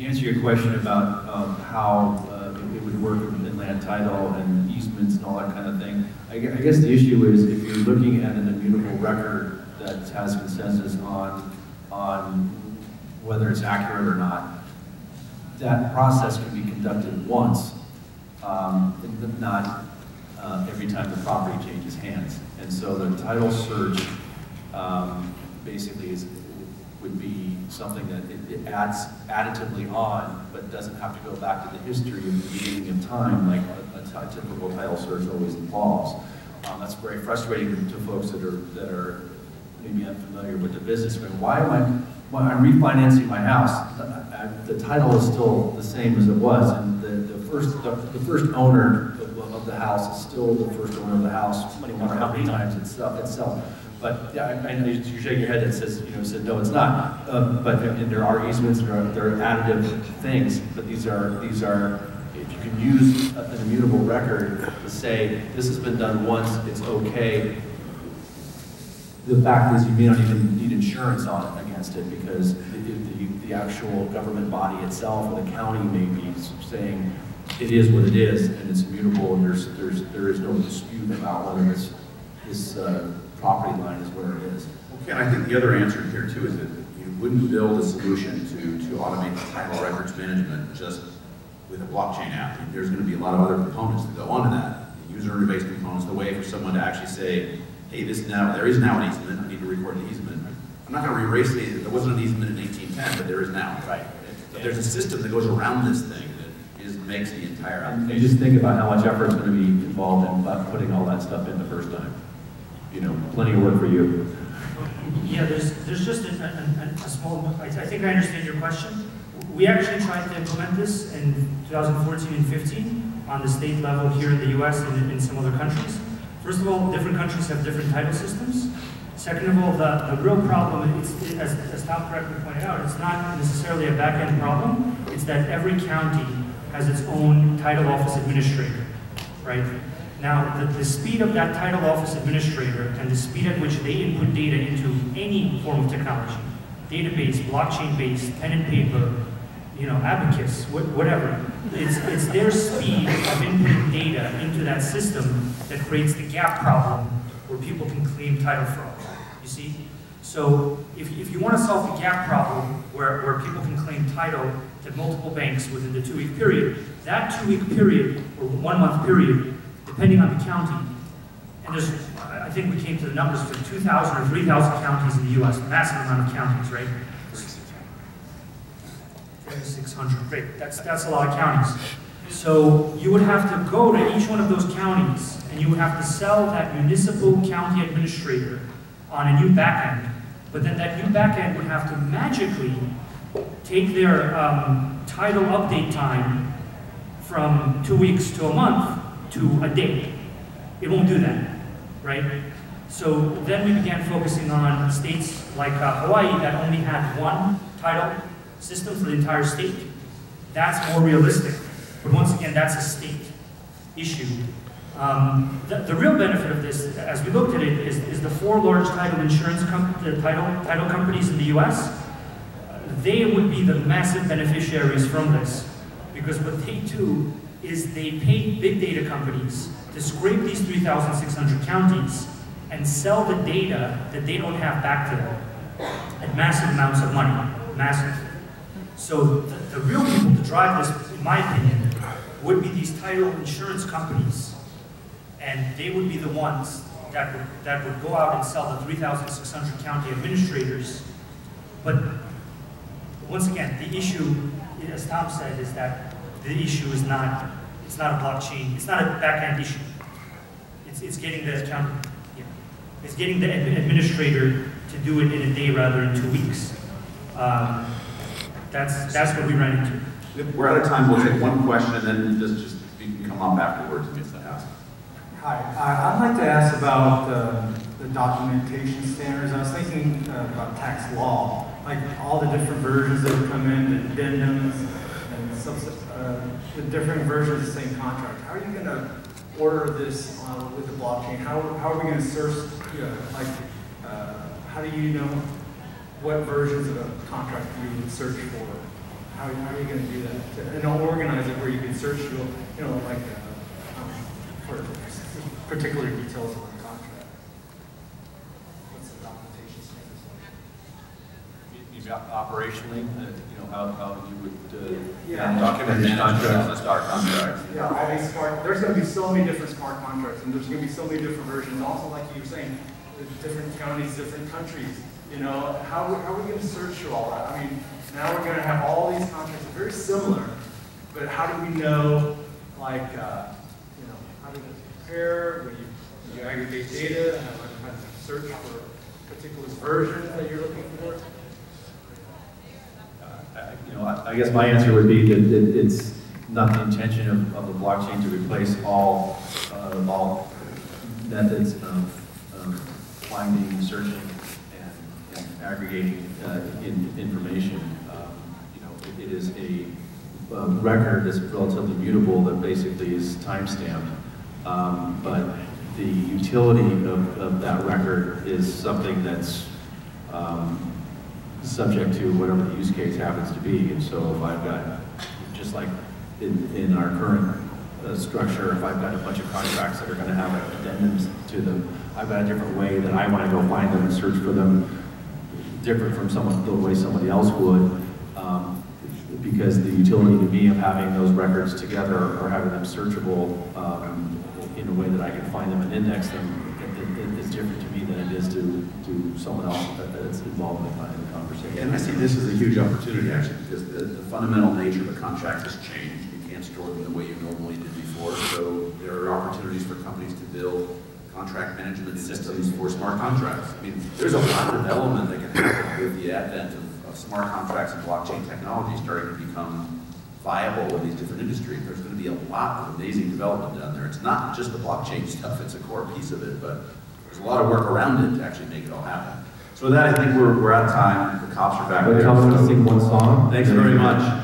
to answer your question about how it would work with land title and easements and all that kind of thing, I guess the issue is if you're looking at an immutable record that has consensus on whether it's accurate or not, that process can be conducted once, not every time the property changes hands. And so the title search basically would be something that it adds additively on, but doesn't have to go back to the history of the beginning of time, like a typical title search always involves. That's very frustrating to folks that are maybe unfamiliar with the business. I mean, why am I'm refinancing my house? The title is still the same as it was, and the first owner of the house is still the first owner of the house. Somebody wonder how many times itself. But yeah, I know you shake your head and says, you know, said no, it's not. But and there are easements, there are additive things. But these are. If you can use an immutable record to say this has been done once, it's okay. The fact is, you may not even need insurance on it against it because the actual government body itself or the county may be saying it is what it is and it's immutable and there is no dispute about whether this property line is where it is. Okay, and I think the other answer here too is that you wouldn't build a solution to automate the title records management just with a blockchain app. I mean, there's going to be a lot of other components that go onto that. The user interface components, the way for someone to actually say, hey, there is now an easement, I need to record an easement. I'm not going to erase it, there wasn't an easement in 1810, but there is now. Right. But there's a system that goes around this thing that makes the entire application. You just think about how much effort is going to be involved in putting all that stuff in the first time. You know, plenty of work for you. Yeah, there's just a small, I think I understand your question. We actually tried to implement this in 2014 and 15 on the state level here in the US and in some other countries. First of all, different countries have different title systems. Second of all, the real problem, as Tom correctly pointed out, it's not necessarily a back-end problem. It's that every county has its own title office administrator, right? Now, the speed of that title office administrator and the speed at which they input data into any form of technology, database, blockchain-based, pen and paper, you know, abacus, whatever. It's their speed of inputting data into that system that creates the gap problem where people can claim title fraud, you see? So if you want to solve the gap problem where people can claim title to multiple banks within the 2-week period, that 2-week period, or 1-month period, depending on the county, and there's, I think we came to the numbers for 2,000 or 3,000 counties in the US, massive amount of counties, right? 3,600, great, that's a lot of counties. So you would have to go to each one of those counties and you would have to sell that municipal county administrator on a new back end, but then that new back end would have to magically take their title update time from 2 weeks to a month to a day. It won't do that, right? So then we began focusing on states like Hawaii that only had one title system for the entire state. That's more realistic, but once again, that's a state issue. The real benefit of this, as we looked at it, is the 4 large title insurance title companies in the US. They would be the massive beneficiaries from this, because what they do is they pay big data companies to scrape these 3,600 counties and sell the data that they don't have back to them at massive amounts of money, massive. So the real people to drive this, in my opinion, would be these title insurance companies, and they would be the ones that would go out and sell the 3,600 county administrators. But once again, the issue, as Tom said, is that the issue is not a blockchain, it's not a back-end issue. It's getting the account, you know, it's getting the administrator to do it in a day rather than 2 weeks. That's what we ran into. If we're out of time, we'll take one question and then just you can come up afterwards and get that asked. Hi, I'd like to ask about the documentation standards. I was thinking about tax law, like all the different versions that have come in, the addendums, the different versions of the same contract. How are you going to order this with the blockchain? How are we going to search, you know, like, how do you know what versions of a contract you would search for? How are you going to do that? And I'll organize it where you can search, like for particular details of the contract. What's the documentation standards like? Operationally, how you would document these contracts as smart contracts. Yeah, all these smart. There's going to be so many different smart contracts, and there's going to be so many different versions. Also, like you were saying, different counties, different countries. How are we going to search through all that? I mean, now we're going to have all these contracts that are very similar, but how do we know, like, how do you compare? When you aggregate data, and how do you search for particular versions that you're looking for? I guess my answer would be that it's not the intention of the blockchain to replace all methods of finding, searching, aggregating information. It is a record that's relatively mutable that basically is timestamped. But the utility of that record is something that's subject to whatever the use case happens to be. And so if I've got, just like in our current structure, if I've got a bunch of contracts that are going to have addendums to them, I've got a different way that I want to go find them and search for them, different from the way somebody else would, because the utility to me of having those records together or having them searchable in a way that I can find them and index them is different to me than it is to someone else that's involved in the conversation. And I see this as a huge opportunity, actually, because the fundamental nature of a contract has changed. You can't store them the way you normally did before, so there are opportunities for companies to build contract management systems for smart contracts. I mean, there's a lot of development that can happen with the advent of smart contracts and blockchain technology starting to become viable in these different industries. There's going to be a lot of amazing development down there. It's not just the blockchain stuff, it's a core piece of it, but there's a lot of work around it to actually make it all happen. So with that, I think we're out of time. The cops are back there. Can we sing one song? Thanks very much.